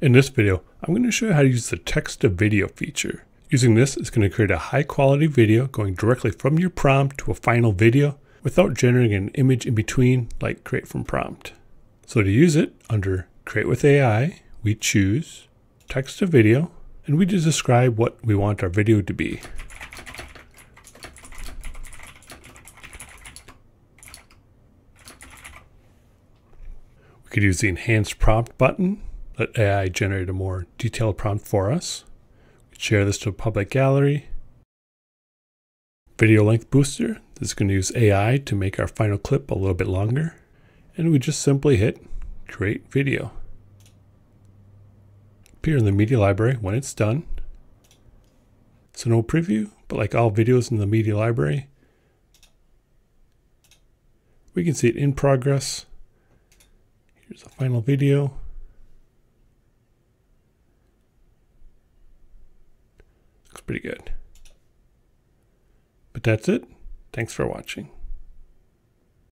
In this video, I'm going to show you how to use the text to video feature. Using this is going to create a high quality video going directly from your prompt to a final video without generating an image in between like create from prompt. So to use it, under create with AI, we choose text to video and we just describe what we want our video to be. We could use the enhanced prompt button. Let AI generate a more detailed prompt for us. Share this to a public gallery. Video length booster. This is going to use AI to make our final clip a little bit longer. And we just simply hit create video. Appear in the media library when it's done. So no preview, but like all videos in the media library, we can see it in progress. Here's the final video. Pretty good. But that's it. Thanks for watching.